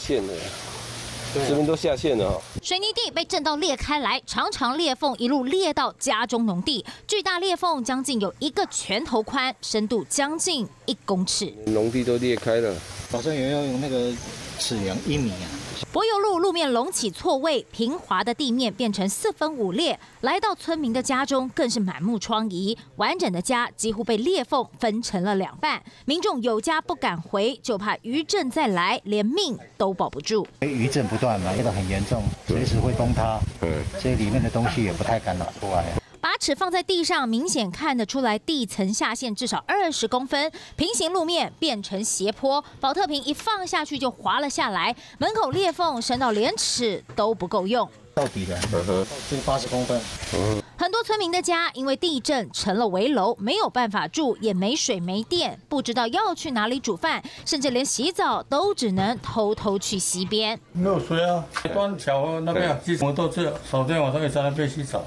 陷了。 这边都下线了哦。水泥地被震到裂开来，长长裂缝一路裂到家中农地，巨大裂缝将近有一个拳头宽，深度将近1公尺。农地都裂开了，保证员要用那个尺量1米啊。柏油路路面隆起错位，平滑的地面变成4分5裂，来到村民的家中更是满目疮痍，完整的家几乎被裂缝分成了2半。民众有家不敢回，就怕余震再来，连命都保不住。余震不断嘛，这个很严重，随时会崩塌，所以里面的东西也不太敢拿出来。 把尺放在地上，明显看得出来地层下陷至少20公分，平行路面变成斜坡，保特瓶一放下去就滑了下来，门口裂缝深到连尺都不够用，到底的，这个80公分。很多村民的家因为地震成了危楼，没有办法住，也没水没电，不知道要去哪里煮饭，甚至连洗澡都只能偷偷去溪边。没有水啊，光桥那边我们都是昨天晚上也在那边洗澡。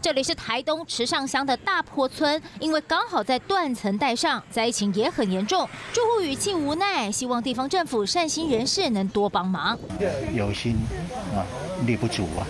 这里是台东池上乡的大坡村，因为刚好在断层带上，灾情也很严重，住户语气无奈，希望地方政府善心人士能多帮忙。有心啊，力不足啊，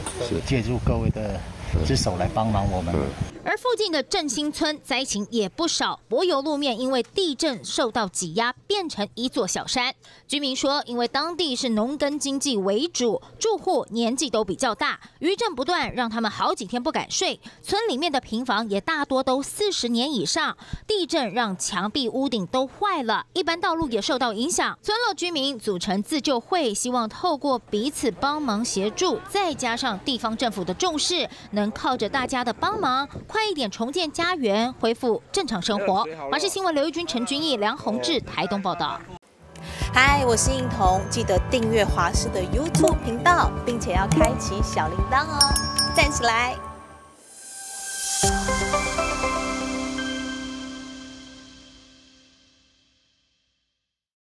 借助各位的之手来帮忙我们。而附近的振兴村灾情也不少，柏油路面因为地震受到挤压，变成一座小山。居民说，因为当地是农耕经济为主，住户年纪都比较大，余震不断，让他们好几天不敢睡。村里面的平房也大多都40年以上，地震让墙壁、屋顶都坏了，一般道路也受到影响。村落居民组成自救会，希望透过彼此帮忙协助，再加上地方政府的重视，能靠着大家的帮忙。 快一点重建家园，恢复正常生活。华视新闻刘玉君、陈君毅、梁宏志，台东报道。嗨，我是映彤，记得订阅华视的 YouTube 频道，并且要开启小铃铛哦，站起来！